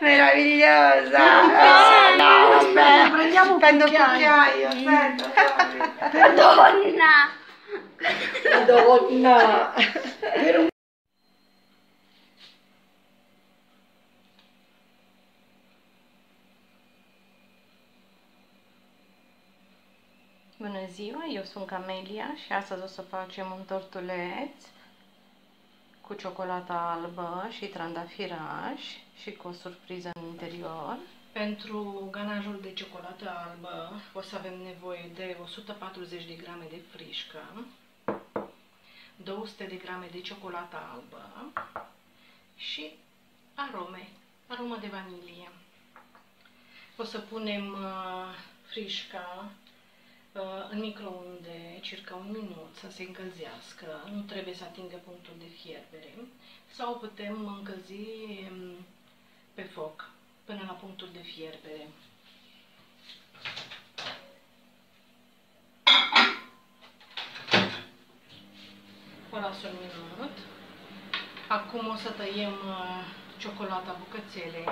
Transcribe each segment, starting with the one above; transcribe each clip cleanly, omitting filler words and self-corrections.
Meravigliosa! Aspetta, prendiamo un cucchiaio, aspetta. Madonna! Madonna! Bună ziua, eu sunt Kammellia și astăzi o să facem un tortuleț cu ciocolată albă și trandafiraș și cu o surpriză în interior. Pentru ganajul de ciocolată albă o să avem nevoie de 140 de grame de frișcă, 200 de grame de ciocolată albă și arome, aromă de vanilie. O să punem frișca în microunde circa un minut să se încălzească, nu trebuie să atingă punctul de fierbere, sau putem încălzi pe foc până la punctul de fierbere. O las un minut. Acum o să tăiem ciocolata bucățele.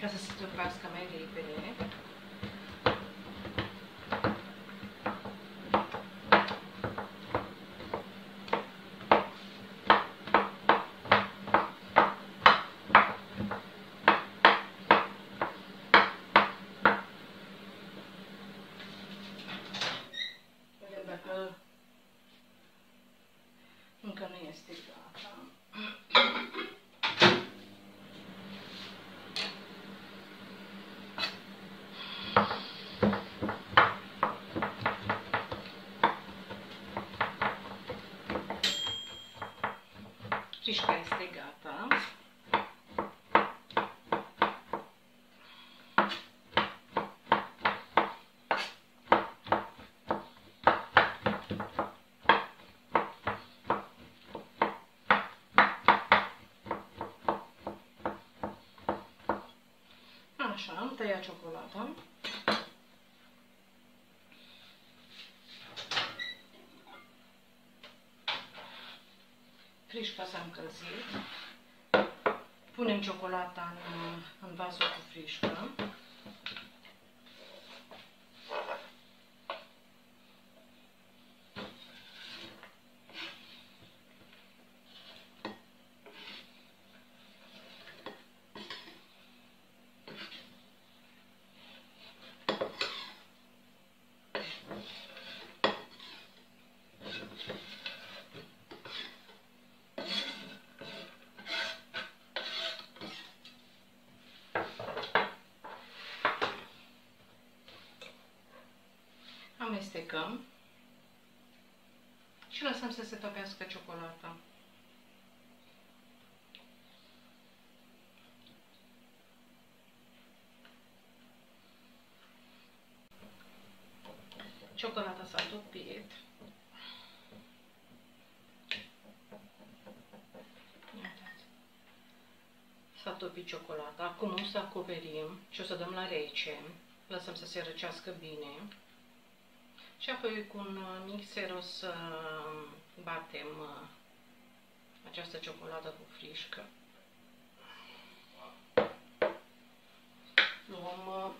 Ca să se topească mai repede. Vedem dacă încă nu este gata. Frișca este gata. Așa, am tăiat ciocolata. Frișca s-a încălzit. Punem ciocolata în vasul cu frișcă. Amestecăm și lăsăm să se topească ciocolata. Ciocolata s-a topit. S-a topit ciocolata. Acum o să acoperim și o să dăm la rece. Lăsăm să se răcească bine. Și apoi cu un mixer o să batem această ciocolată cu frișcă. Luăm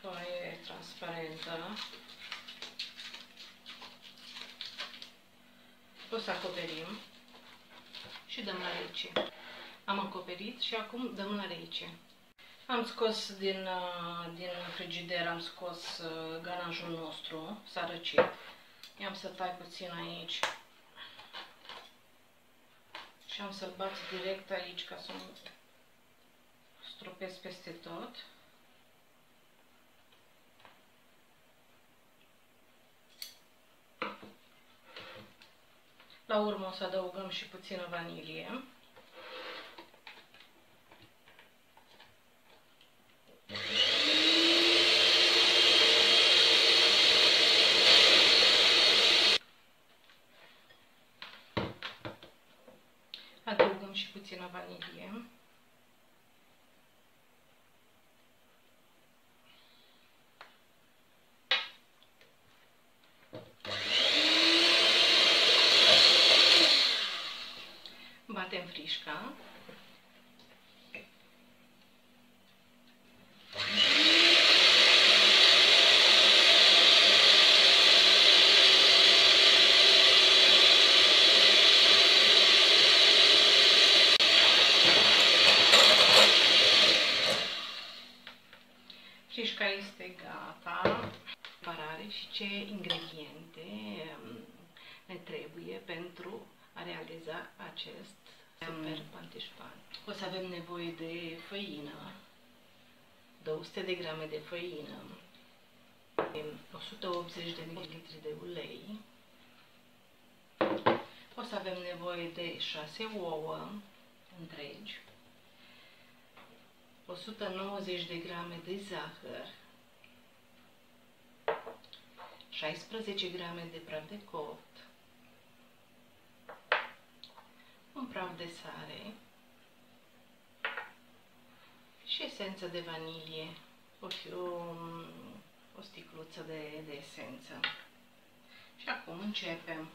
foaie transparentă. O să acoperim și dăm la rece. Am acoperit și acum dăm la rece. Am scos din frigider, am scos ganajul nostru, s-a răcit. I-am să tai puțin aici și am să-l bat direct aici ca să nu stropesc peste tot. La urmă o să adăugăm și puțină vanilie. Adăugăm și puțină vanilie. Batem frișca. Frișca este gata. Preparare și ce ingrediente ne trebuie pentru a realiza acest super pantișpan. O să avem nevoie de făină, 200 de grame de făină, 180 de ml de ulei, o să avem nevoie de 6 ouă întregi, 190 de grame de zahăr, 16 grame de praf de copt, un praf de sare și esență de vanilie, o sticluță de esență. Și acum începem.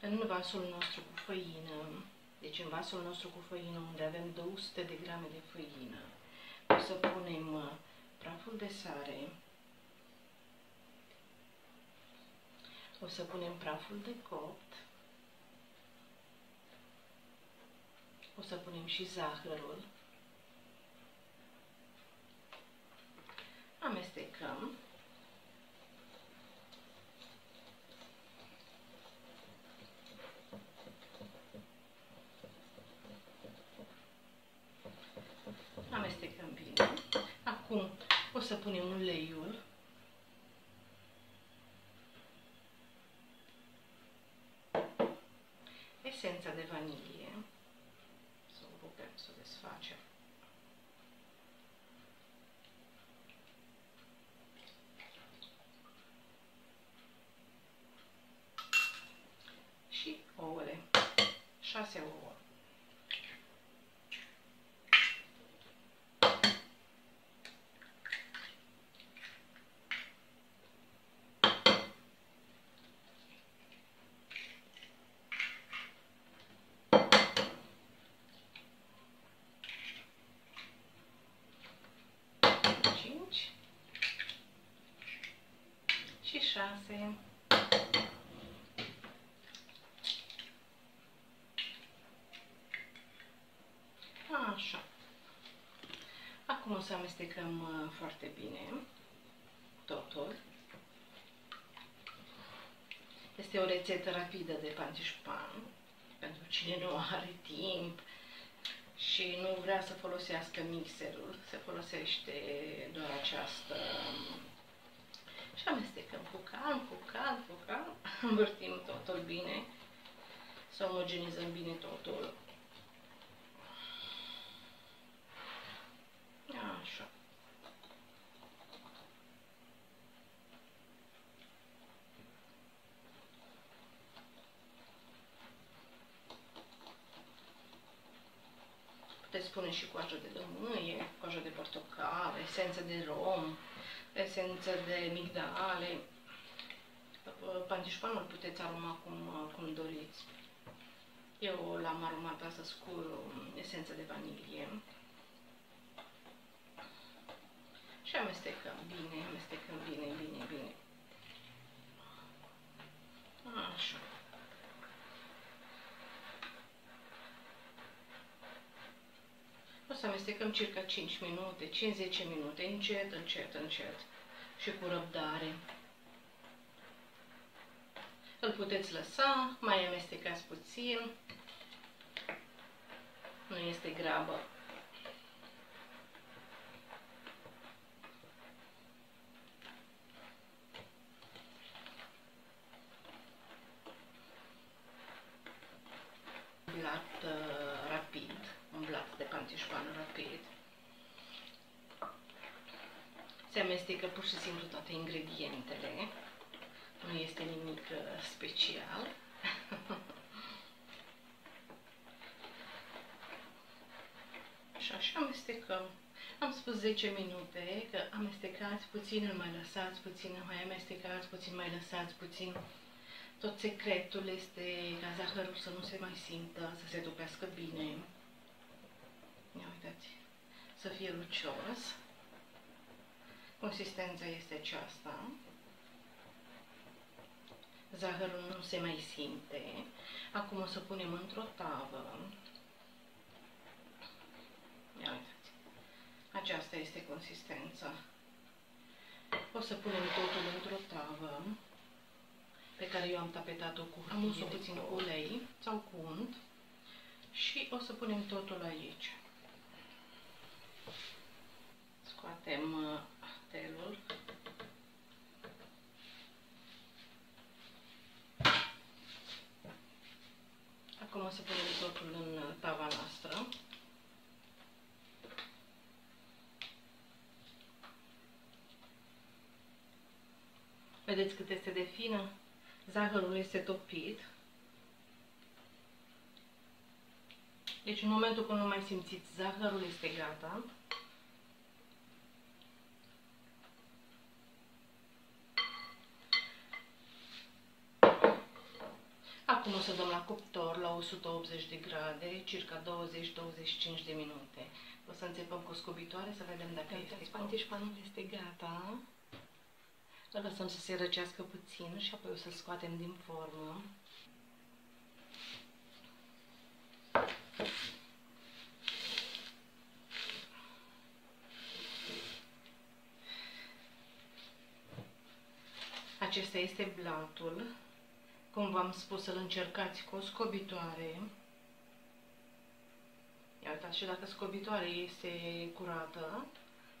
În vasul nostru cu făină, deci în vasul nostru cu făină, unde avem 200 de grame de făină, o să punem praful de sare, o să punem praful de copt, o să punem și zahărul, amestecăm. Amestecăm bine. Acum o să punem uleiul. Esența de vanilie. Să o rugăm să o desfacem. Și ouăle. 6 ouă. Și 6. Așa. Acum o să amestecăm foarte bine totul. Este o rețetă rapidă de pantișpan pentru cine nu are timp și nu vrea să folosească mixerul, se folosește doar această. Și amestecăm cu calm, cu calm, cu calm, învârtim totul bine, să omogenizăm bine totul. Așa. Puteți pune și coajă de lămâie, coajă de portocale, esență de rom, esență de migdale. Pantișpanul puteți aroma cum doriți. Eu l-am aromat astăzi cu esență de vanilie. Și amestecăm bine, amestecăm bine, bine, bine. Așa. O să amestecăm circa 5 minute, 5-10 minute, încet, încet, încet și cu răbdare. Îl puteți lăsa, mai amestecați puțin, nu este grabă. Se amestecă pur și simplu toate ingredientele special. Și așa amestecăm. Am spus 10 minute, că amestecați puțin, îl mai lăsați puțin, îl mai amestecați puțin, mai lăsați puțin. Tot secretul este ca zahărul să nu se mai simtă, să se topească bine. Ia uitați, să fie lucios. Consistența este aceasta. Zahărul nu se mai simte. Acum o să punem într-o tavă. Ia uitați, aceasta este consistența. O să punem totul într-o tavă pe care eu am tapetat-o cu hârtie, puțin cu ulei sau cu unt, și o să punem totul aici. Scoatem telul. Acum o să punem totul în tava noastră. Vedeți cât este de fină? Zahărul este topit. Deci în momentul când nu mai simțiți zahărul, este gata. Acum o să dăm la cuptor la 180 de grade, circa 20-25 de minute. O să înțepăm cu scobitoare să vedem dacă este pantișpanul este gata. Îl lăsăm să se răcească puțin și apoi o să-l scoatem din formă. Acesta este blatul. Cum v-am spus, să-l încercați cu o scobitoare. Ia uitați, și dacă scobitoarea este curată,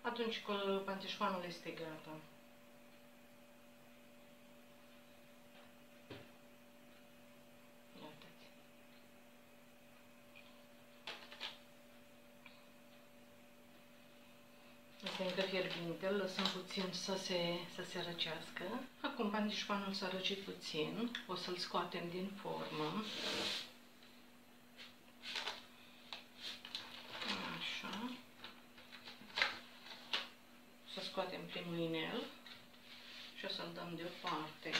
atunci pantișpanul este gata. Încă fierbinte, îl lăsăm puțin să se răcească. Acum pantișpanul s-a răcit puțin, o să-l scoatem din formă. Așa. Să scoatem primul inel și o să-l dăm deoparte.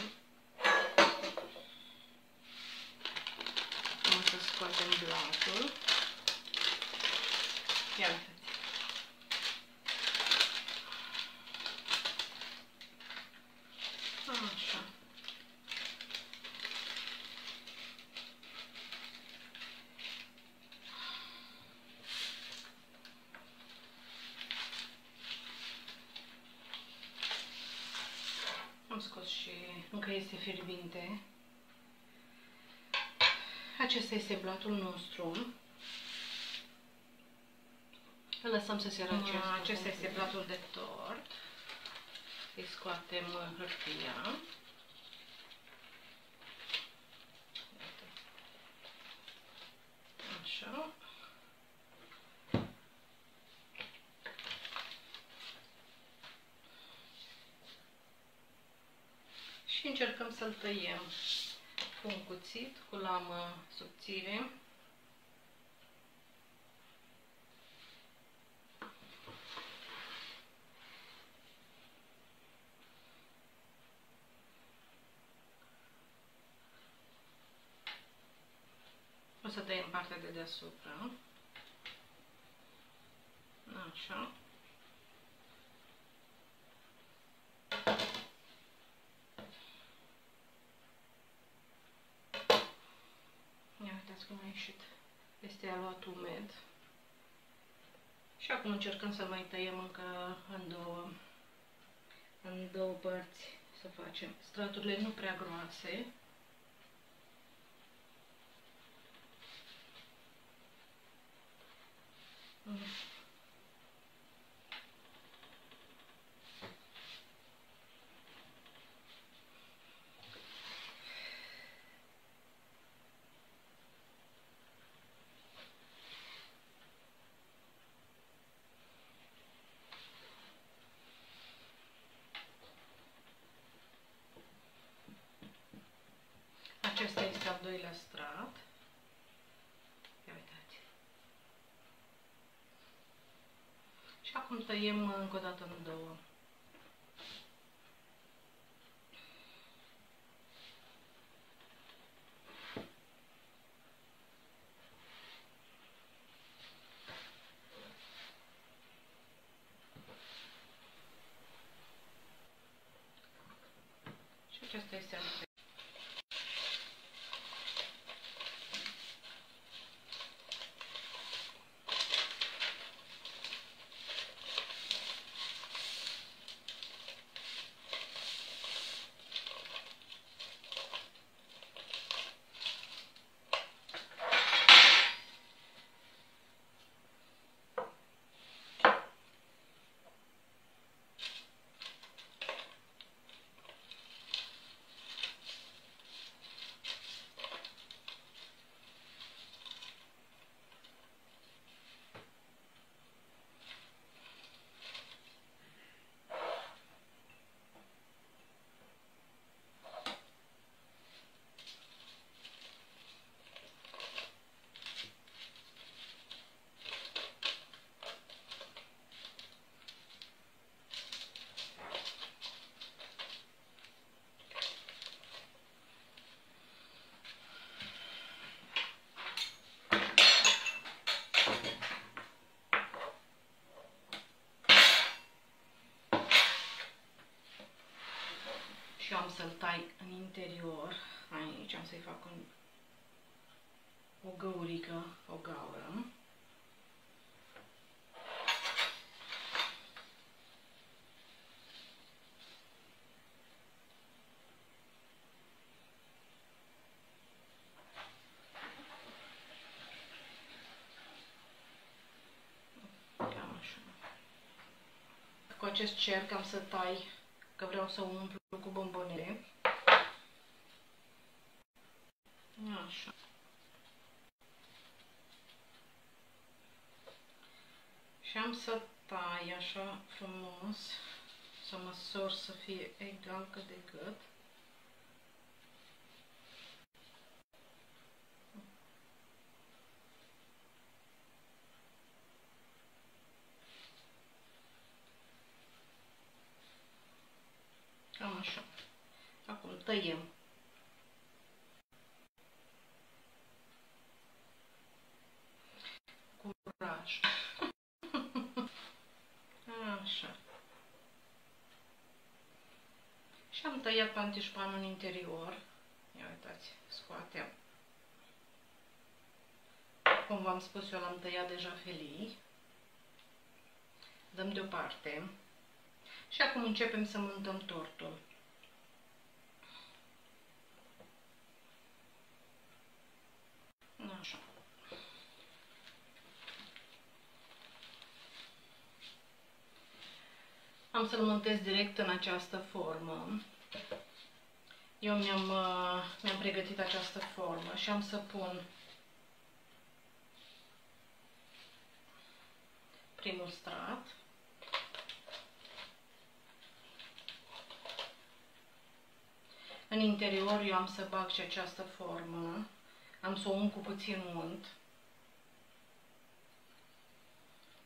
Acum o să scoatem blatul. Ia uitați. Așa. Am scos și încă este fierbinte. Acesta este blatul nostru. Îl lăsăm să se răcească. Acesta este blatul de tort. Îi scoatem hârtia. Așa. Și încercăm să-l tăiem cu un cuțit, cu lamă subțire. O să tăiem partea de deasupra. Așa. Ia uitați cum a ieșit. Este aluat umed. Și acum încercăm să mai tăiem încă în două părți, să facem straturile nu prea groase. doilea strat. Ia uitați. Și acum tăiem încă o dată în două. Acesta este al treilea. Și am să-l tai în interior, aici am să-i fac o găurică, o gaură. Cam așa. Cu acest cerc am să tai, că vreau să umplu cu bombonele. Așa. Și am să tai așa frumos, să măsor să fie egal cât de cât. Cam așa. Acum tăiem. Curaj. Așa. Și am tăiat pantișpanul în interior. Ia uitați, scoatem. Cum v-am spus, eu l-am tăiat deja felii. Dăm deoparte. Și acum începem să mântăm tortul. Așa. Am să-l mântez direct în această formă. Eu mi-am pregătit această formă și am să pun primul strat. În interior eu am să bag și această formă, am să o umplu cu puțin unt,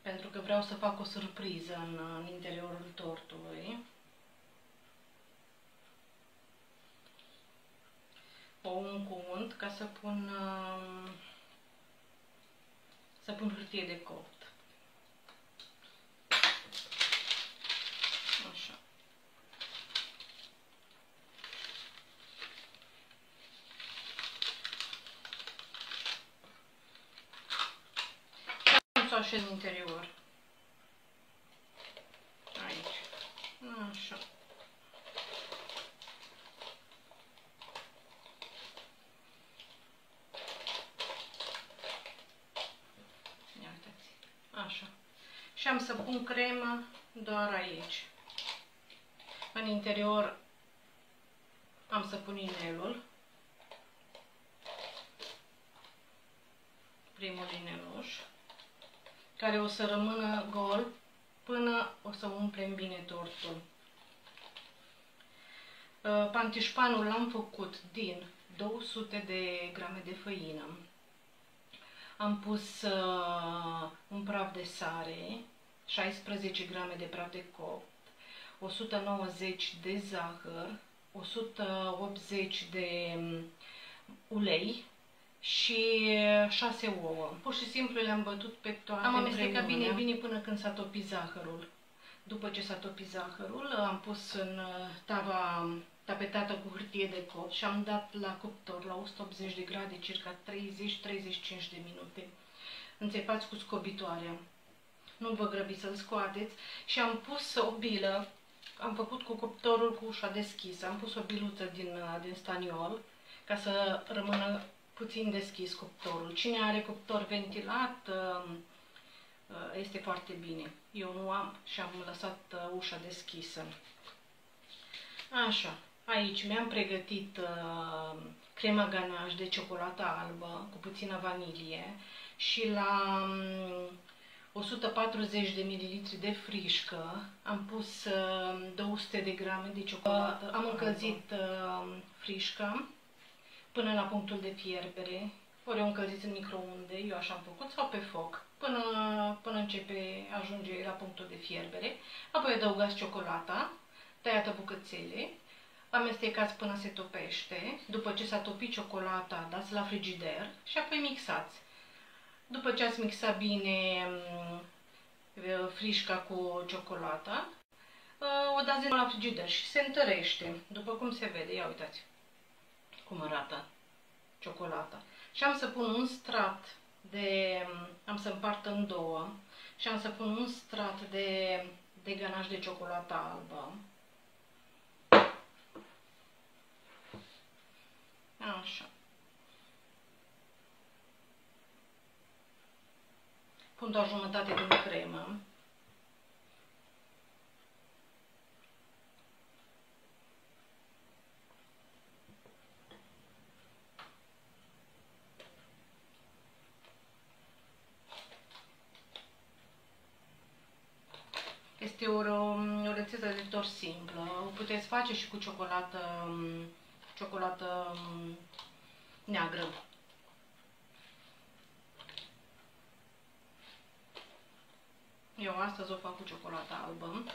pentru că vreau să fac o surpriză în interiorul tortului. O umplu cu unt ca să pun hârtie de copt. Așa. Așa în interior. Aici. Așa. Ia uitați. Așa. Și am să pun cremă doar aici. În interior am să pun inelul. Primul ineluș, care o să rămână gol până o să umplem bine tortul. Pantișpanul l-am făcut din 200 de grame de făină. Am pus un praf de sare, 16 grame de praf de copt, 190 de zahăr, 180 de ulei și 6 ouă. Pur și simplu le-am bătut pe toate. Am amestecat bine până când s-a topit zahărul. După ce s-a topit zahărul, am pus în tava tapetată cu hârtie de copt și am dat la cuptor la 180 de grade circa 30-35 de minute. Înțepați cu scobitoarea. Nu vă grăbiți să-l scoateți. Și am pus o bilă, am făcut cu cuptorul cu ușa deschisă, am pus o biluță din staniol ca să rămână puțin deschis cuptorul. Cine are cuptor ventilat este foarte bine. Eu nu am și am lăsat ușa deschisă. Așa, aici mi-am pregătit crema ganache de ciocolată albă cu puțină vanilie și la 140 de ml de frișcă am pus 200 de grame de ciocolată. Am încălzit frișca până la punctul de fierbere. Ori o încălziți în microunde, eu așa am făcut, sau pe foc, până începe, ajunge la punctul de fierbere. Apoi adăugați ciocolata tăiată bucățele, amestecați până se topește. După ce s-a topit ciocolata, dați la frigider și apoi mixați. După ce ați mixat bine frișca cu ciocolata, o dați la frigider și se întărește, după cum se vede. Ia uitați cum arată ciocolata. Și am să pun un strat de... am să împart în două și am să pun un strat de ganache de ciocolată albă. Așa. Pun doar jumătate din cremă. Este o rețetă de tort simplă. O puteți face și cu ciocolată neagră. Eu astăzi o fac cu ciocolată albă.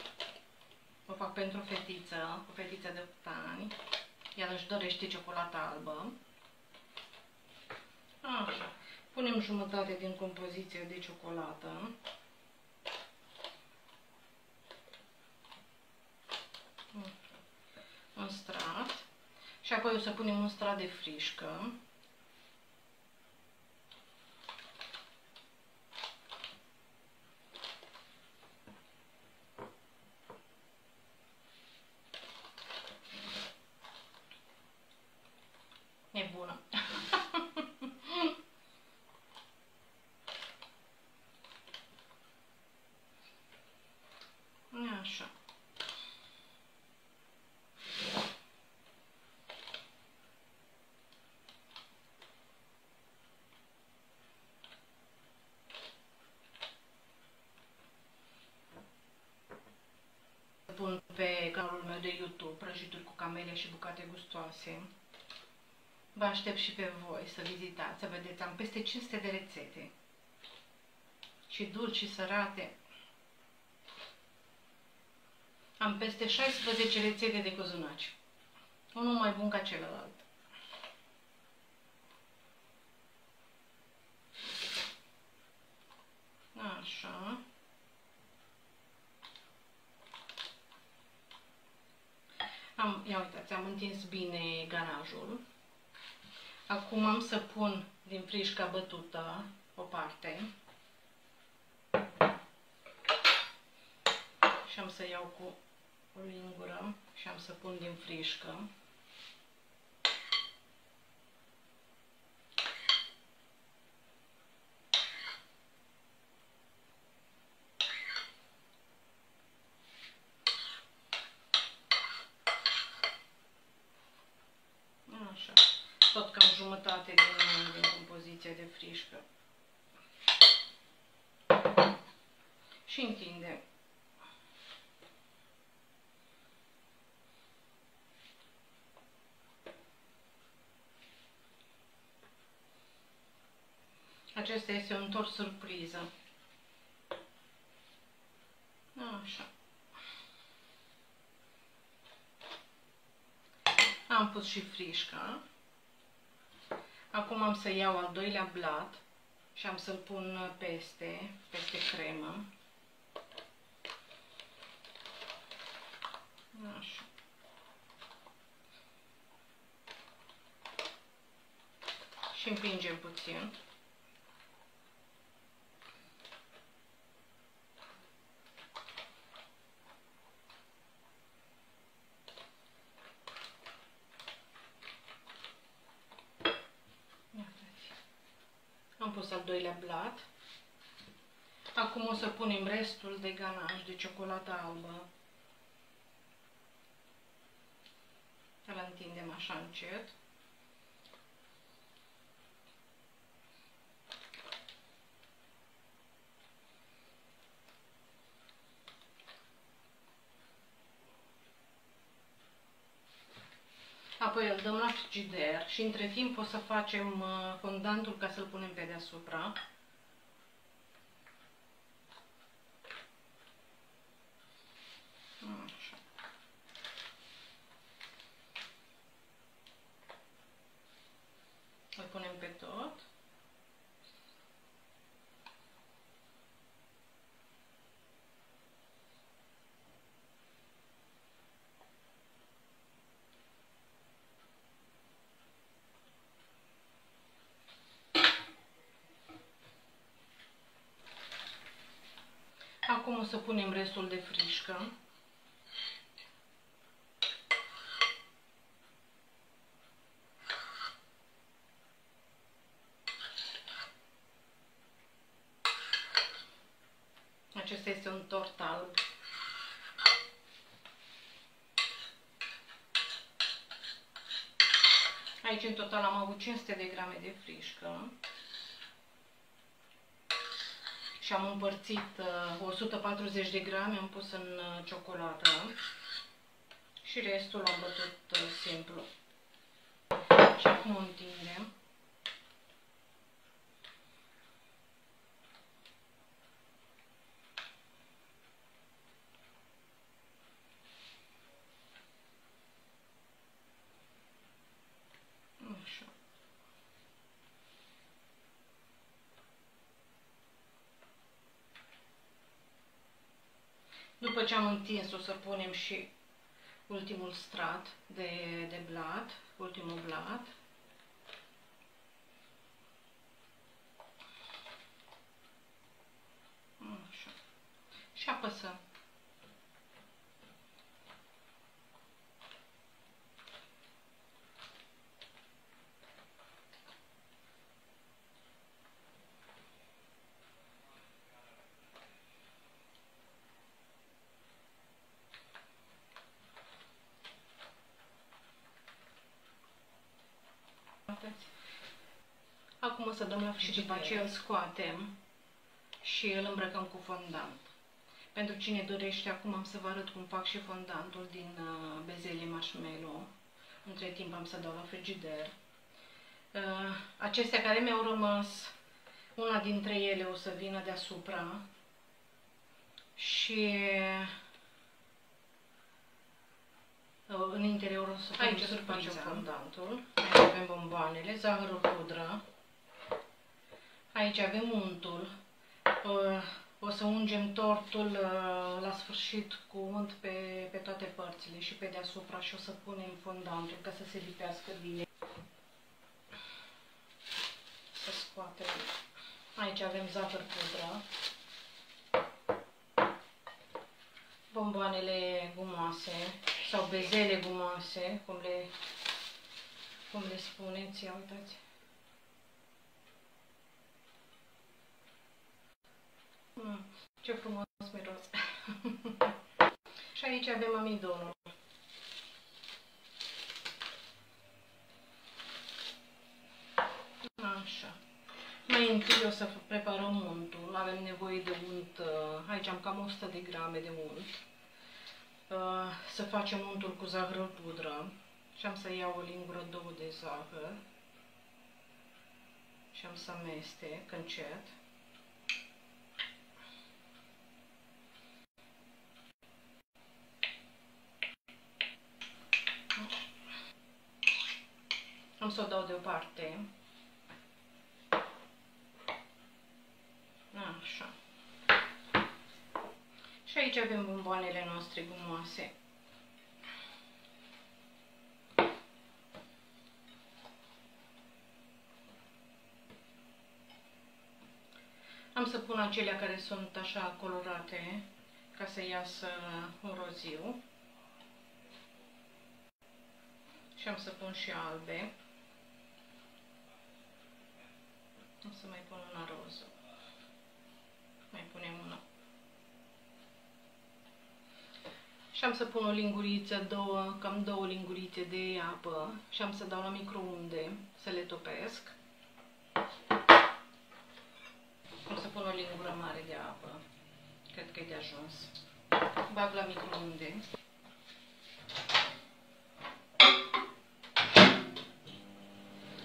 O fac pentru fetiță, o fetiță de 8 ani. Ea își dorește ciocolată albă. Așa. Punem jumătate din compoziție de ciocolată. Un strat. Și apoi o să punem un strat de frișcă. E bună! Așa. Pun pe canalul meu de YouTube, Prăjituri cu Kammellia și bucate gustoase. Vă aștept și pe voi să vizitați, să vedeți. Am peste 500 de rețete. Și dulci și sărate. Am peste 16 rețete de cozonaci. Unul mai bun ca celălalt. Așa. Ia uitați, am întins bine ganajul. Acum am să pun din frișca bătută o parte și am să iau cu o lingură și am să pun din frișcă. Așa. Tot cam jumătate din compoziția de frișcă. Și întindem. Acesta este un tort surpriză. Așa. Am pus și frișca. Acum am să iau al doilea blat și am să-l pun peste cremă. Așa. Și împingem puțin. Am pus al doilea blat. Acum o să punem restul de ganache de ciocolată albă. Să-l întindem așa încet. Apoi îl dăm la frigider și între timp o să facem fondantul ca să-l punem pe deasupra. Așa. Îl punem pe tot. Acum o să punem restul de frișcă. Acesta este un tort alb. Aici în total am avut 500 de grame de frișcă. Și am împărțit 140 de grame, am pus în ciocolată și restul l-am bătut simplu. Și acum întindem. După ce am întins, o să punem și ultimul strat de blat, ultimul blat. Așa. Și apăsăm. Acum o să dăm la frigider. Și după aceea îl scoatem și îl îmbrăcăm cu fondant. Pentru cine dorește, acum am să vă arăt cum fac și fondantul din bezelii marshmallow. Între timp am să dau la frigider. Acestea care mi-au rămas, una dintre ele o să vină deasupra și în interior o să facem fondantul. Aici avem bomboanele, zahărul, pudră. Aici avem untul. O să ungem tortul la sfârșit cu unt pe toate părțile și pe deasupra și o să punem fondantul ca să se lipească bine. Să scoatem. Aici avem zahăr pudră. Bomboanele gumoase sau bezele gumoase, cum le spuneți, ia uitați. Ce frumos miros! Și aici avem amidonul. Așa. Mai întâi o să preparăm untul. Avem nevoie de unt. Aici am cam 100 de grame de unt. Să facem untul cu zahăr pudră. Și am să iau o lingură, două de zahăr. Și și am să amestec încet. Am să o dau deoparte. Așa. Și aici avem bomboanele noastre gumoase. Am să pun acelea care sunt așa colorate, ca să iasă un roziu. Și am să pun și albe. O să mai pun una roză. Mai punem una. Și am să pun o linguriță, cam două lingurițe de apă și am să dau la microunde să le topesc. O să pun o lingură mare de apă. Cred că e de ajuns. Bag la microunde.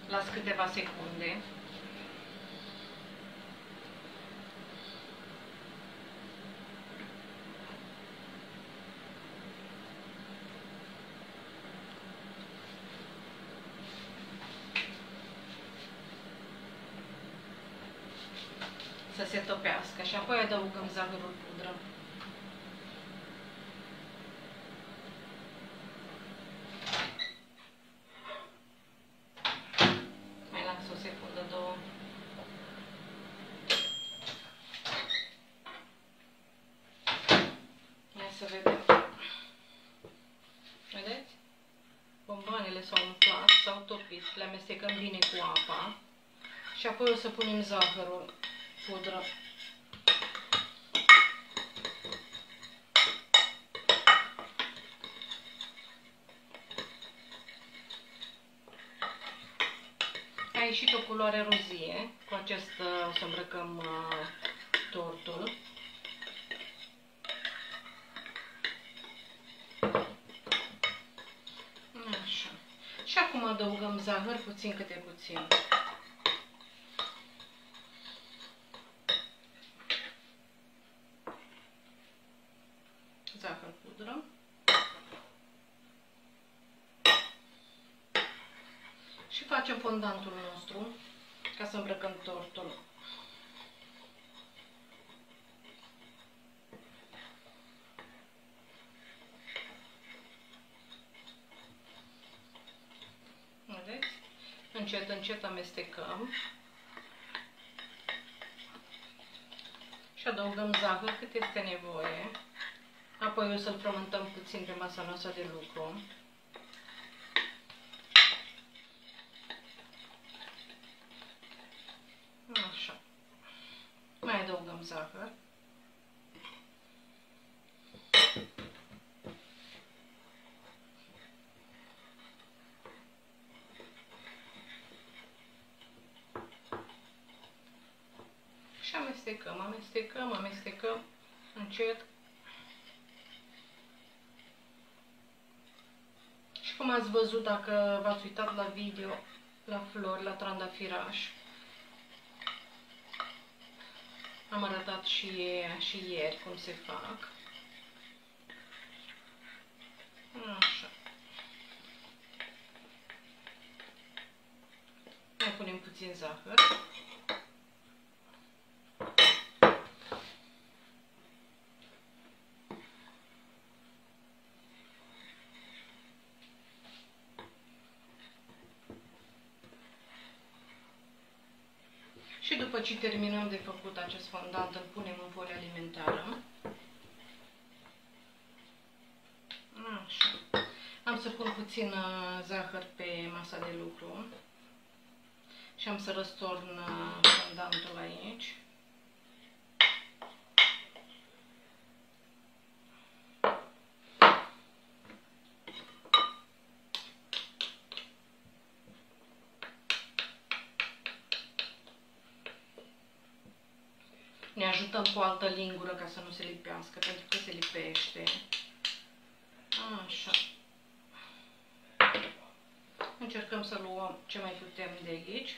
Las câteva secunde. Să se topească și apoi adăugăm zahărul pudră. Mai las o secundă, două. Hai să vedem. Vedeți? Bomboanele s-au umplat, s-au topit. Le amestecăm bine cu apa și apoi o să punem zahărul. Pudră. A ieșit o culoare rozie, cu acesta o să îmbrăcăm tortul. Așa. Și acum adăugăm zahăr puțin câte puțin. Zahăr pudră. Și facem fondantul nostru ca să îmbrăcăm tortul. Vedeți? Încet, încet amestecăm. Și adăugăm zahăr cât este nevoie. Apoi o să-l frământăm puțin pe masa noastră de lucru. Așa. Mai adăugăm zahăr. Și amestecăm, amestecăm, amestecăm încet. Cum ați văzut, dacă v-ați uitat la video, la flori, la trandafiraș, am arătat și ieri cum se fac. Așa. Mai punem puțin zahăr. Și după ce terminăm de făcut acest fondant, îl punem în folie alimentară. Așa. Am să pun puțin zahăr pe masa de lucru și am să răstorn fondantul aici. Ne ajutăm cu o altă lingură ca să nu se lipească, pentru că se lipește. Așa. Încercăm să luăm ce mai putem de aici.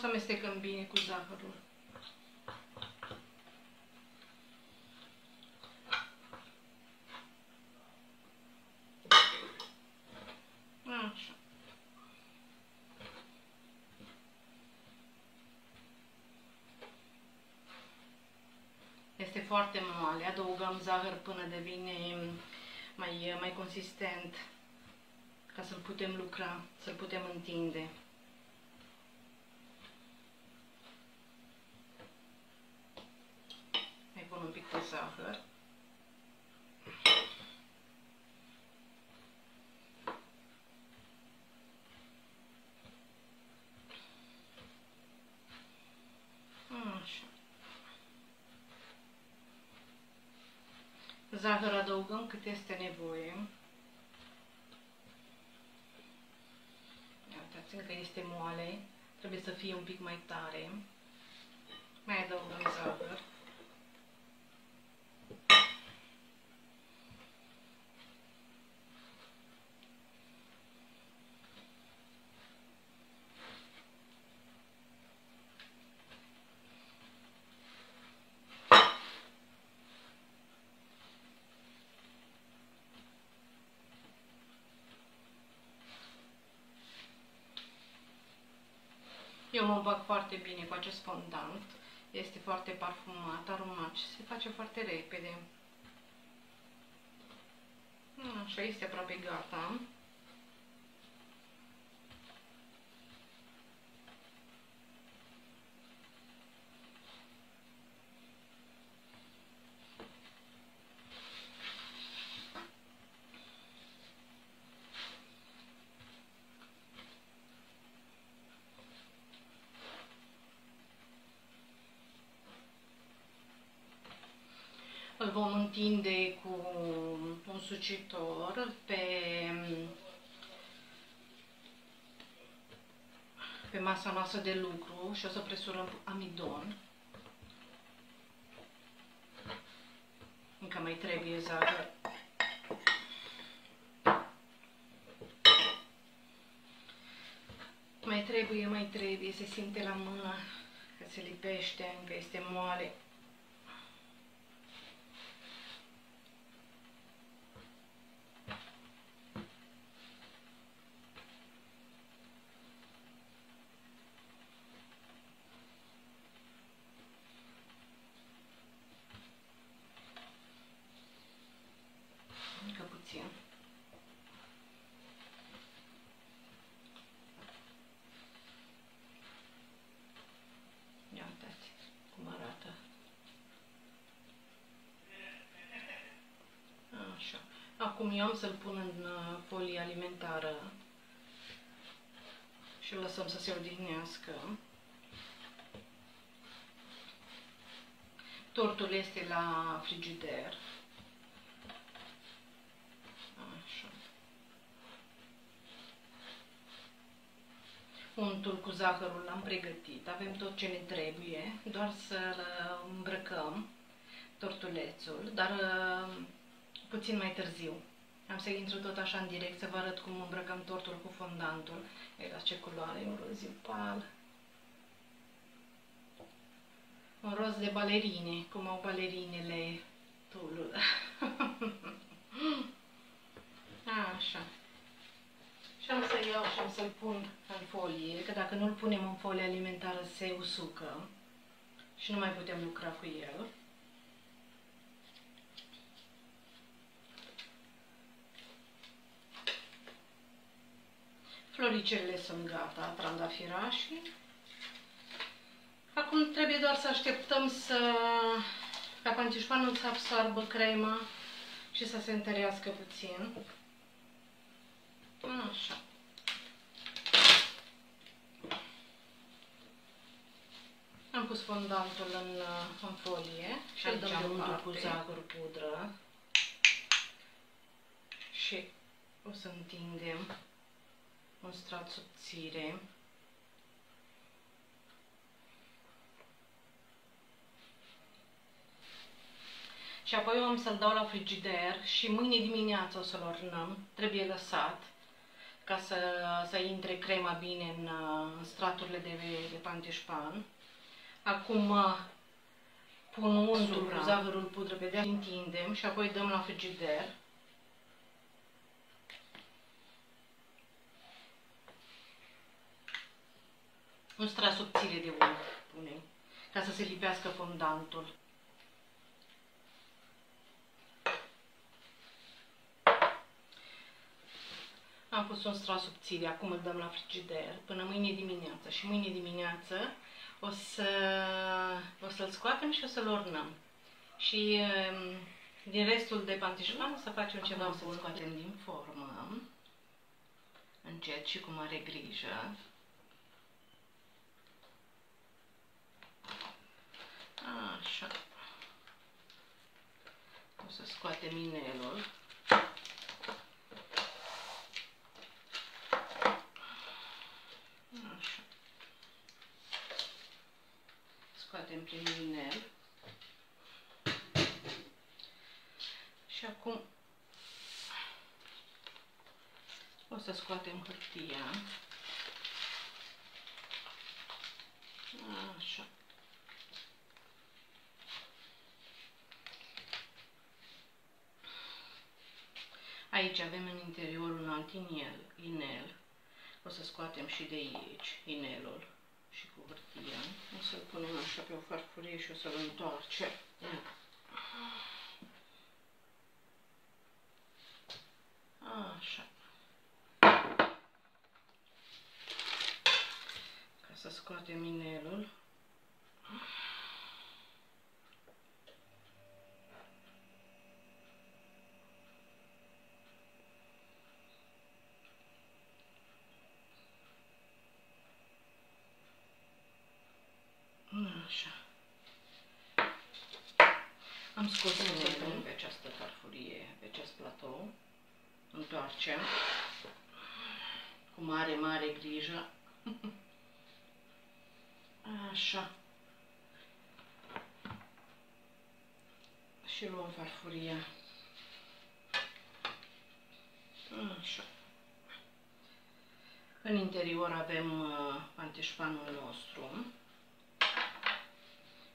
să amestecăm bine cu zahărul. Așa. Este foarte moale, adăugăm zahăr până devine mai consistent, ca să-l putem lucra, să-l putem întinde. Mai pun un pic de zahăr. Zahăr adăugăm cât este nevoie. Uitați că este moale, trebuie să fie un pic mai tare. Mai adăugăm zahăr. Eu mă bag foarte bine cu acest fondant, este foarte parfumat, aromat și se face foarte repede. Așa, este aproape gata. Îl vom întinde cu un sucitor pe masa noastră de lucru și o să presurăm amidon. Încă mai trebuie zahăr. Mai trebuie, se simte la mână că se lipește, că este moale. Acum eu am să-l pun în folie alimentară și îl lăsăm să se odihnească. Tortul este la frigider. Așa. Untul cu zahărul l-am pregătit, avem tot ce ne trebuie, doar să-l îmbrăcăm tortulețul, dar puțin mai târziu. Am să intru tot așa în direct să vă arăt cum îmbrăcăm tortul cu fondantul. Uitați ce culoare, un roziu pal. Un roz de balerine, cum au balerinele tulul. Așa. Și am să iau și am să-l pun în folie, că dacă nu-l punem în folie alimentară se usucă și nu mai putem lucra cu el. Floricele sunt gata, trandafirașii. Acum trebuie doar să așteptăm ca pantișpanul să absorbă crema și să se întărească puțin. Așa. Am pus fondantul în folie și îl dăm untul cu zahăr, pudră și o să întindem un strat subțire. Și apoi eu am să-l dau la frigider și mâine dimineață o să-l ornăm. Trebuie lăsat ca să intre crema bine în straturile de panteșpan. Acum pun untul cu zahărul pudră pe deasupra, întindem și apoi dăm la frigider. Un strat subțire de unt punem, ca să se lipească fondantul. Am pus un strat subțire, acum îl dăm la frigider până mâine dimineață. Și mâine dimineață o să-l scoatem și o să-l ornăm. Și din restul de pantișman o să facem ceva bun. O să-l scoatem din formă, încet și cu mare grijă. Așa. O să scoatem inelul. Așa. Scoatem primul inel. Și acum o să scoatem hârtia. Așa. Aici avem în interior un alt inel. O să scoatem și de aici inelul și cu hârtia. O să-l punem așa pe o farfurie și o să-l întoarcem. Așa. Ca să scoatem inelul. Așa. Am scos inelul pe această farfurie, pe acest platou. Întoarcem cu mare, mare grijă. Așa. Și luăm farfuria. Așa. În interior avem panteșpanul nostru.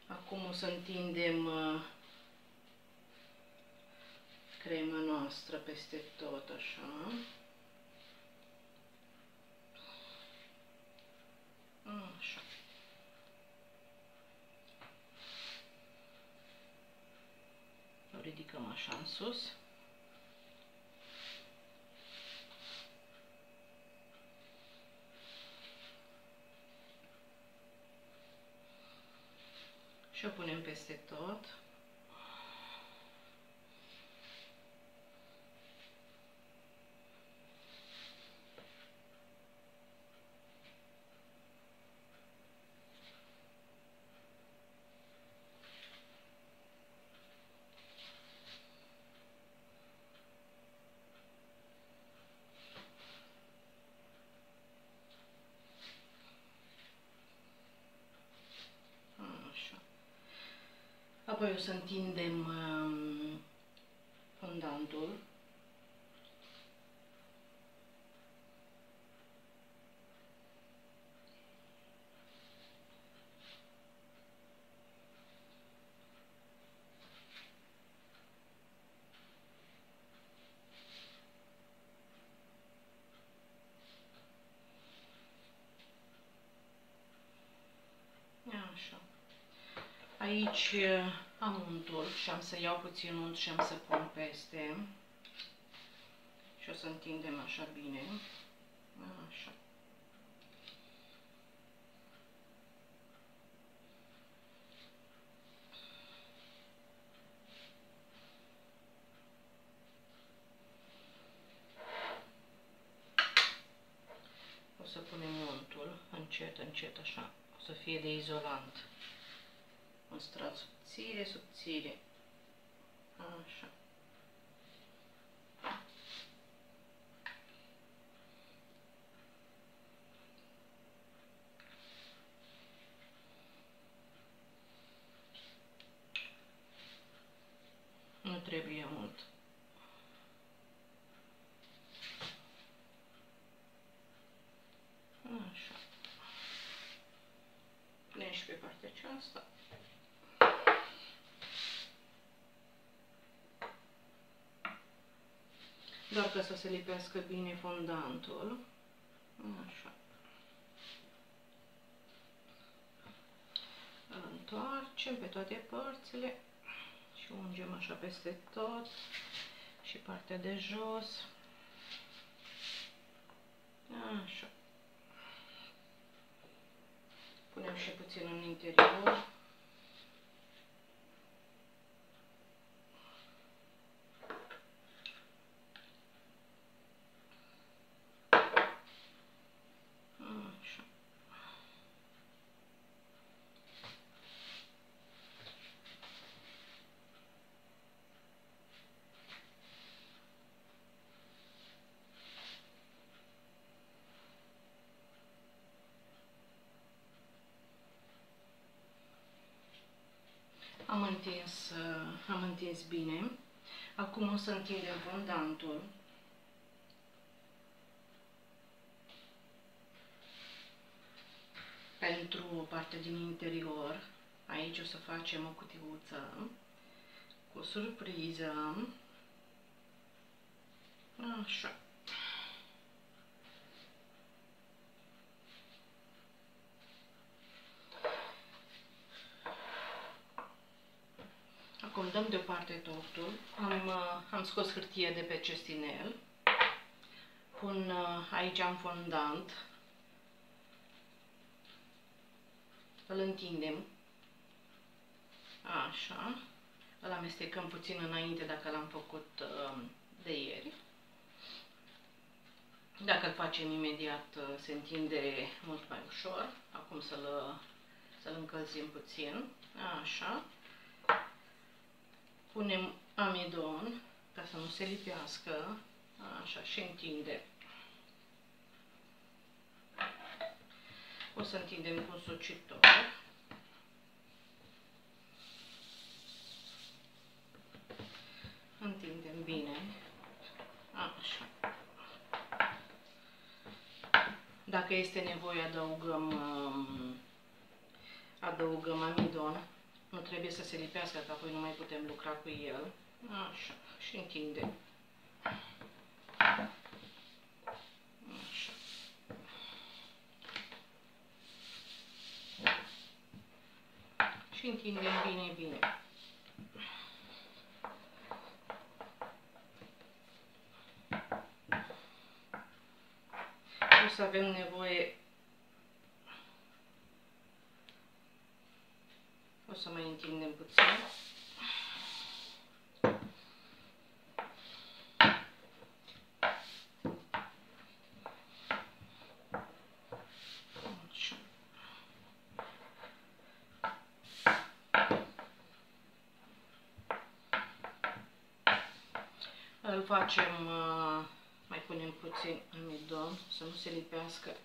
Acum o să întindem crema noastră peste tot, așa. Așa. O ridicăm așa în sus. Și o punem peste tot. Apoi o să întindem fondantul. Așa. Aici am untul și am să iau puțin unt și am să pun peste și o să întindem așa bine, așa. O să punem untul încet, încet, așa, o să fie de izolant. Un strat subțire, subțire. Așa. Nu trebuie mult. aceasta. Doar ca să se lipească bine fondantul. Așa. Îl întoarcem pe toate părțile și ungem așa peste tot și partea de jos. Așa. Punem și puțin în interior. Am întins bine. Acum o să întindem fondantul. Pentru o parte din interior, aici o să facem o cutiuță cu o surpriză. Așa. Acum dăm deoparte totul, am scos hârtie de pe cesinel, pun aici în fondant, îl întindem, așa, îl amestecăm puțin înainte dacă l-am făcut de ieri. Dacă îl facem imediat se întinde mult mai ușor, acum să-l încălzim puțin, așa. Punem amidon ca să nu se lipească, așa, și întinde. O să întindem cu sucitor. Întindem bine, așa. Dacă este nevoie adăugăm amidon. Nu trebuie să se lipească, că apoi nu mai putem lucra cu el. Așa, și întindem. Așa. Și întindem bine, bine. O să avem nevoie... O să mai întindem puțin. Așa. Îl facem, mai punem puțin amidon, să nu se lipească.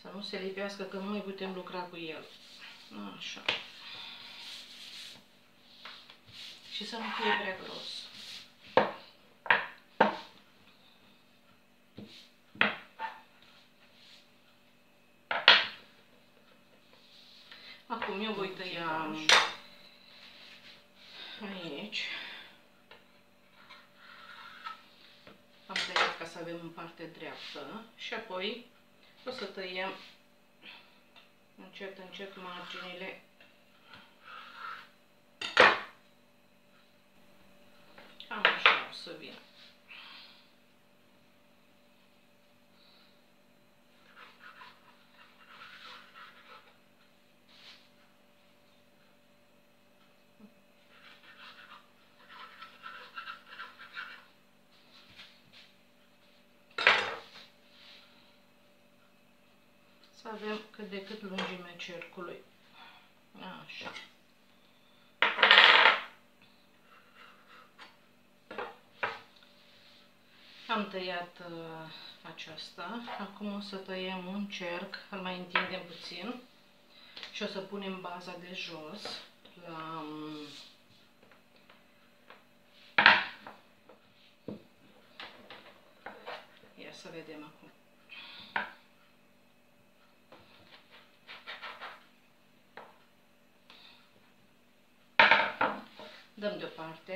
Să nu se lipească, că nu mai putem lucra cu el. Așa. Și să nu fie prea gros. Acum eu voi tăia aici. Am tăiat ca să avem în partea dreaptă și apoi o să tăiem încet, încet marginile. Cam așa o să vină. Să avem cât de cât lungimea cercului. Așa. Am tăiat aceasta. Acum o să tăiem un cerc, îl mai întindem puțin și o să punem baza de jos la... Ia să vedem acum. dăm deoparte.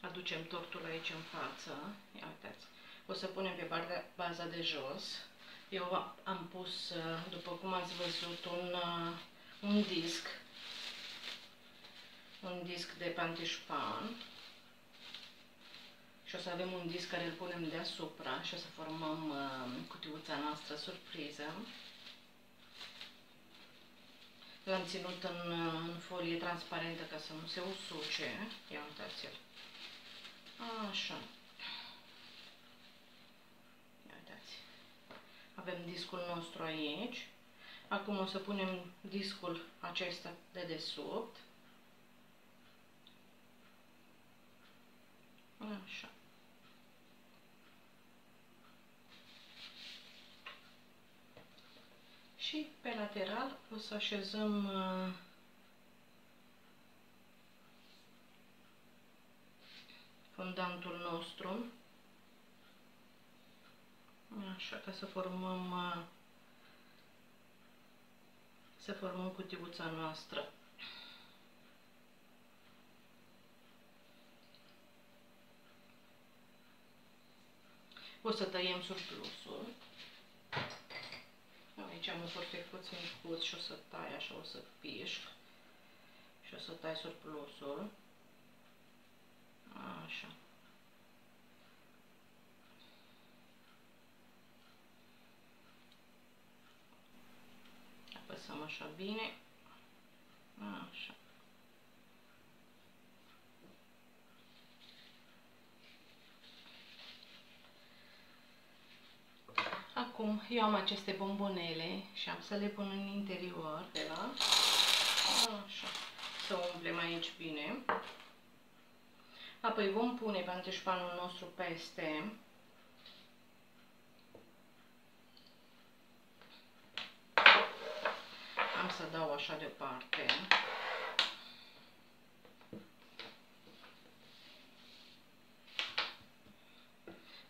Aducem tortul aici în față. Ia uitați. O să punem pe baza de jos. Eu am pus, după cum ați văzut, un disc de pantișpan. Și o să avem un disc care îl punem deasupra și o să formăm cutiuța noastră surpriză. L-am ținut în folie transparentă ca să nu se usuce. Ia uitați-l. Așa. Ia uitați. Avem discul nostru aici. Acum o să punem discul acesta de desubt. Așa. Și pe lateral o să așezăm fondantul nostru. Așa, ca să formăm cutiuța noastră. O să tăiem surplusul. Aici am un forfec puțin scurt și o să tai așa, o să pișc și o să tai surplusul. Așa. Apăsăm așa bine. Așa. Acum eu am aceste bombonele și am să le pun în interior de la. Așa. Să umplem aici bine. Apoi vom pune pantișpanul nostru peste. Am să dau așa deoparte.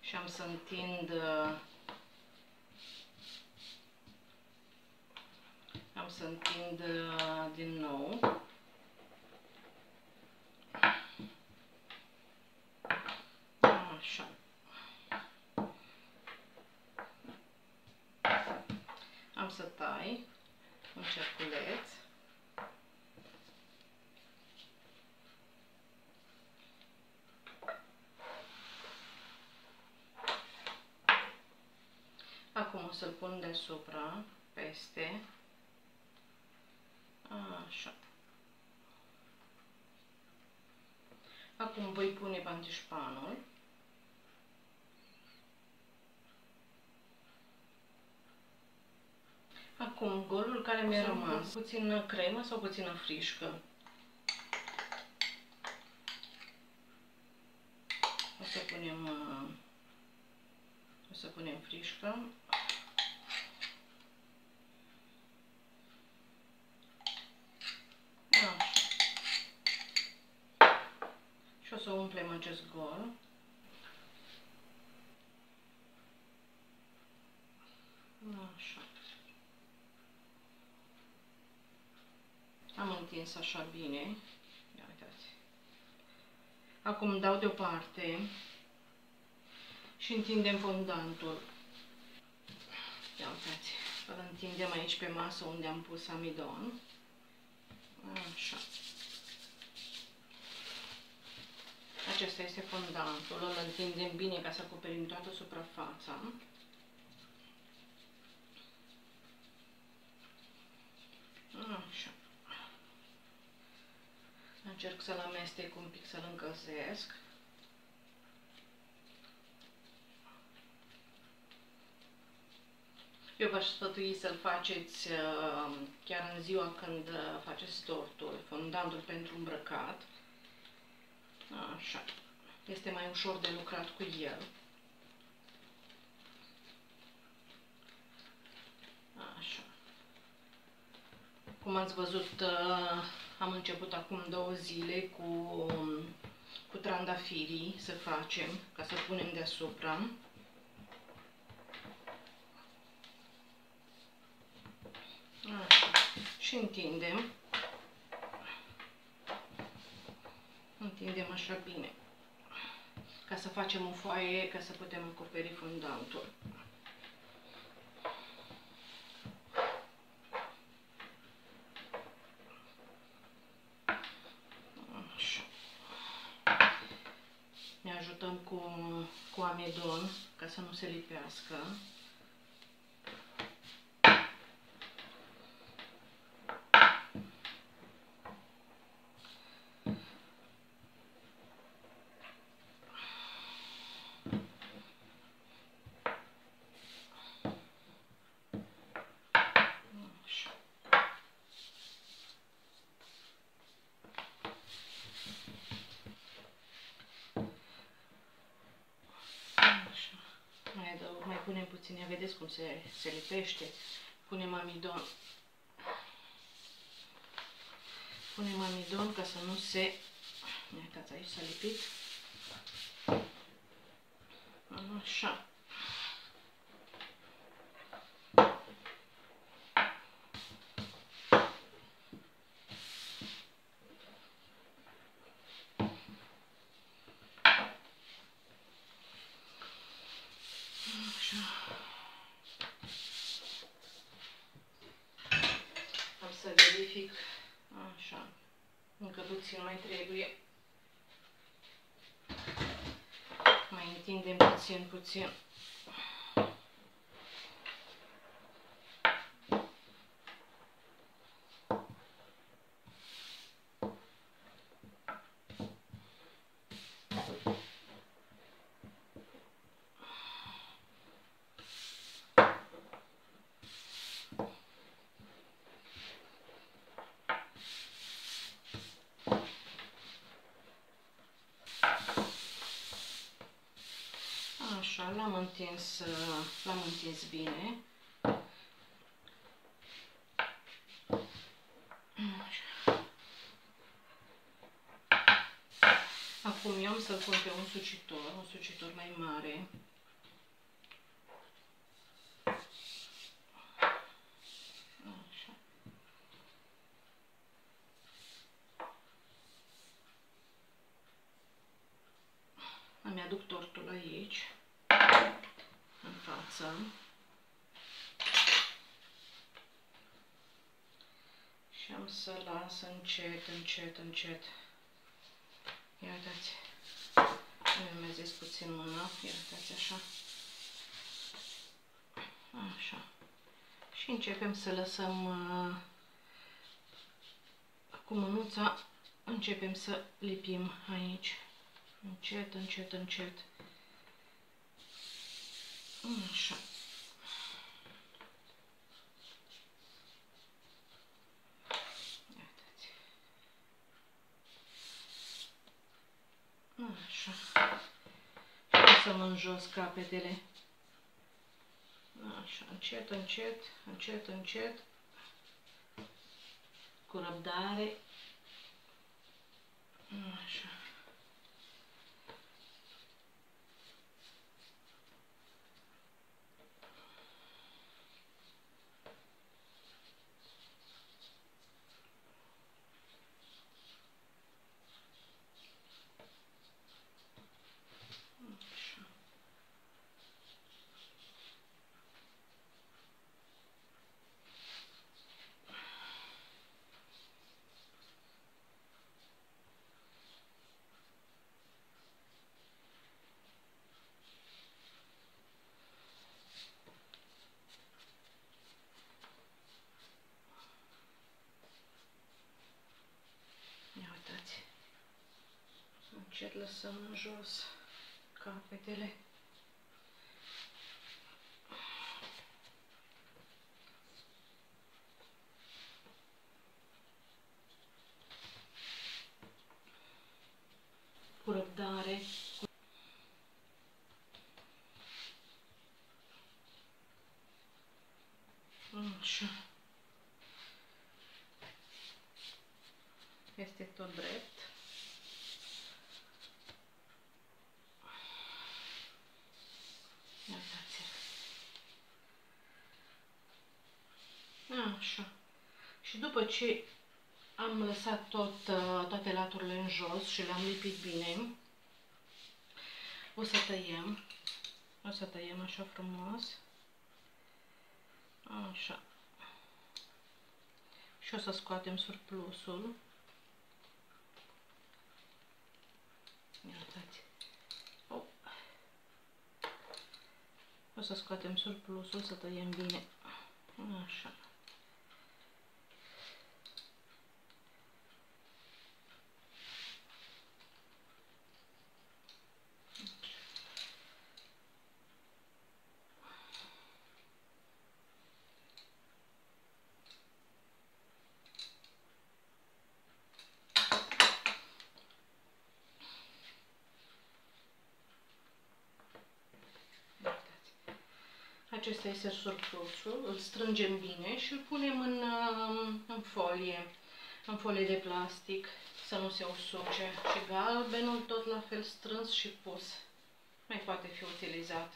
Și am să întind. Din nou. Așa. Am să tai un cerculeț. Acum o să-l pun deasupra, peste. Așa. Acum voi pune pantișpanul. Acum golul care mi-a rămas, puțină cremă sau puțină frișcă. O să punem frișcă. Și o să umplem acest gol. Așa. Am întins așa bine. Ia uitați. Acum dau deoparte și întindem fondantul. Ia uitați. Îl întindem aici pe masă unde am pus amidon. Așa. Acesta este fondantul, îl întindem bine ca să acoperim toată suprafața. Așa. Încerc să-l amestec un pic, să-l încălzesc. Eu v-aș sfătui să-l faceți chiar în ziua când faceți tortul, fondantul pentru îmbrăcat. Așa. Este mai ușor de lucrat cu el. Așa. Cum ați văzut, am început acum 2 zile cu trandafirii să facem, ca să punem deasupra. și întindem. Întindem așa bine, ca să facem o foaie, ca să putem acoperi fundantul. Ne ajutăm cu amidon ca să nu se lipească. Mai punem puțin, vedeți cum se lipește. Punem amidon. Punem amidon ca să nu se... Uitați, aici s-a lipit. Așa. Am să verific, așa, încă puțin mai trebuie. Mai întindem puțin. Așa, l-am întins bine. Acum eu am să-l pun pe un sucitor mai mare. Îmi aduc tortul aici. În față. Și am să las încet. Ia uitați. Îmi amezesc puțin mâna. Ia uitați așa. Așa. Și începem să lăsăm cu mânuța, începem să lipim aici. Încet. Așa. Uitați. Așa. Lăsăm în jos capetele. Așa, încet. Cu răbdare. Așa. Încet lăsăm în jos capetele. Cu răbdare. Așa. Este tot drept. Așa. și după ce am lăsat toate laturile în jos și le-am lipit bine, o să tăiem așa frumos, așa, și o să scoatem surplusul. O să scoatem surplusul, să tăiem bine, așa. Acesta este surplusul, îl strângem bine și îl punem în folie, în folie de plastic, să nu se usuce. Și galbenul tot la fel strâns și pus, mai poate fi utilizat.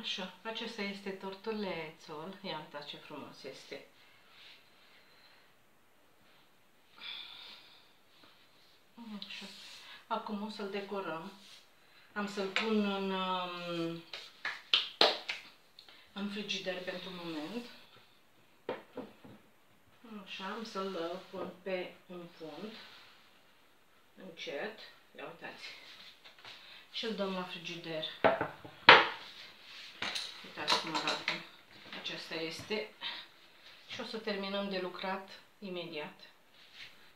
Așa, acesta este tortulețul, ia uitați ce frumos este. Așa. Acum o să-l decorăm. Am să-l pun în frigider pentru moment. Așa, am să-l pun pe un fund, încet, ia uitați, și îl dăm la frigider. Uitați cum arată, acesta este, și o să terminăm de lucrat imediat.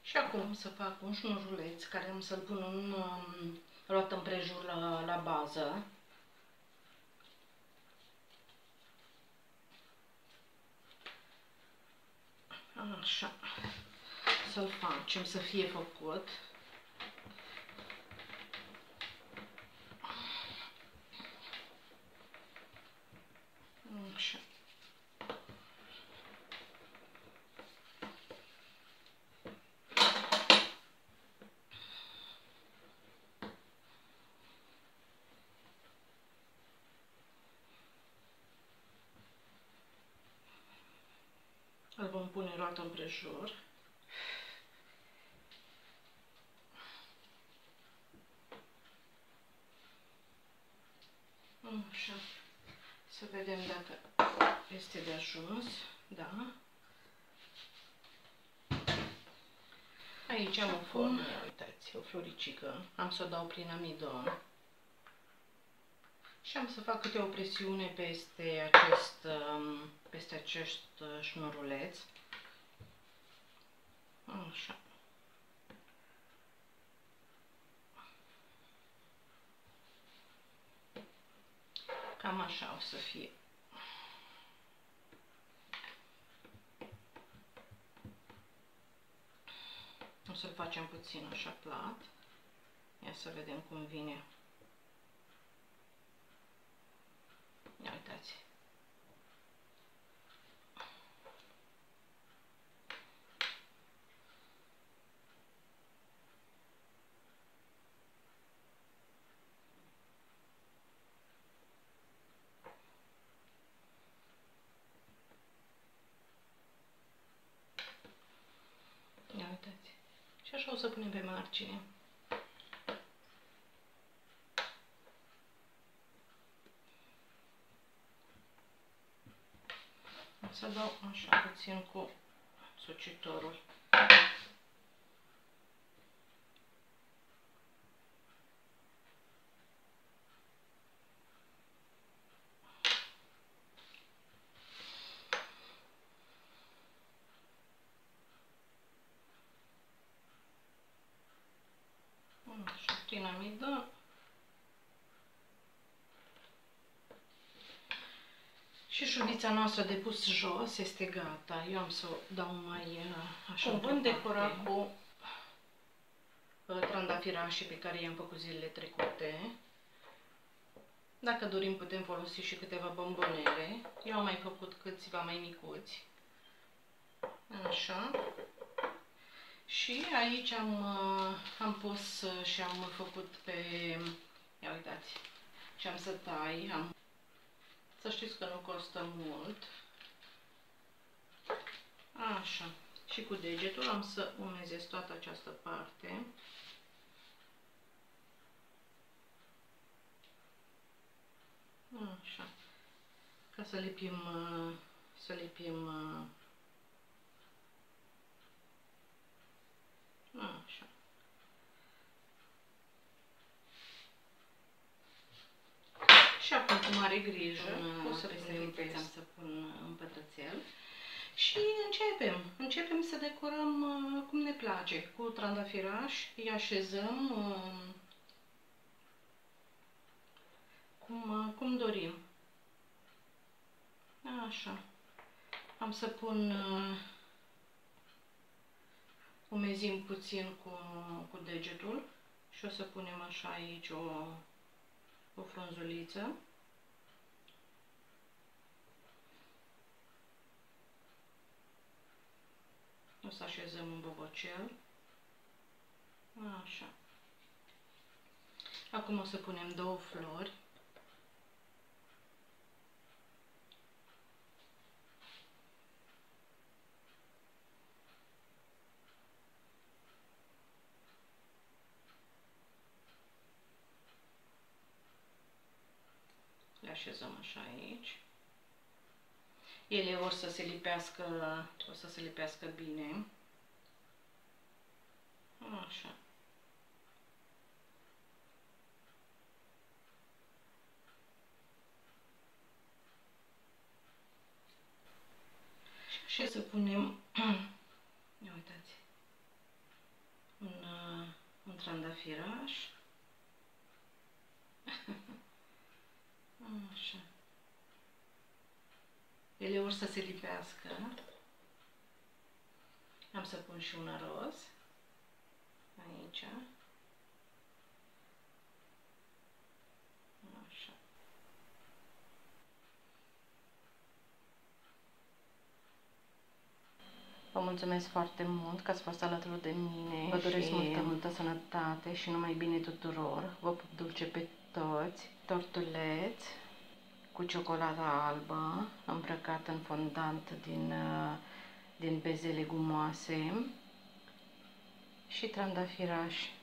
Și acum să fac un șnuruleț care am să-l pun în luat împrejur la bază. Așa. Să-l facem să fie făcut. Așa. Îl vom pune roată împrejur. Așa. Să vedem dacă este de ajuns. Da. Aici am o formă, uitați, o floricică. Am să o dau prin amidon. Și am să fac câte o presiune peste acest șnuruleț. Așa. Cam așa o să fie. O să-l facem puțin așa plat. Ia să vedem cum vine. Ia uitați. Ia uitați. Și așa o să punem pe margine. Să dau așa puțin cu sucitorul. Așa, prin amidon. Și șuvița noastră de pus jos este gata. Eu am să o dau mai așa. O vom decora cu trandafirașii pe care i-am făcut zilele trecute. Dacă dorim putem folosi și câteva bombonele. Eu am mai făcut câțiva mai micuți. Așa. Și aici am pus și am făcut pe... Ia uitați. Și am să tai. Să știți că nu costă mult. Așa. Și cu degetul am să umezesc toată această parte. Așa. Ca să lipim, așa. Și acum, cu mare grijă, o să limpesc. Am să pun un pătrățel. Și începem. Începem să decorăm cum ne place. Cu trandafiraș îi așezăm cum dorim. Așa. Am să pun... umezim puțin cu degetul și o să punem așa aici o frunzuliță. O să așezăm un bobocel. Așa. Acum o să punem două flori. Le așezăm așa aici. Ele o să se lipească bine. Așa. Și să punem, ia uitați, un trandafiraș. Așa. Ele or să se lipească. Am să pun și un aros aici. Așa. Vă mulțumesc foarte mult că ați fost alături de mine. Vă doresc multă sănătate și numai bine tuturor. Vă pup dulce pe toți. Tortuleți cu ciocolata albă, îmbrăcat în fondant din beze legumoase și trandafiraș.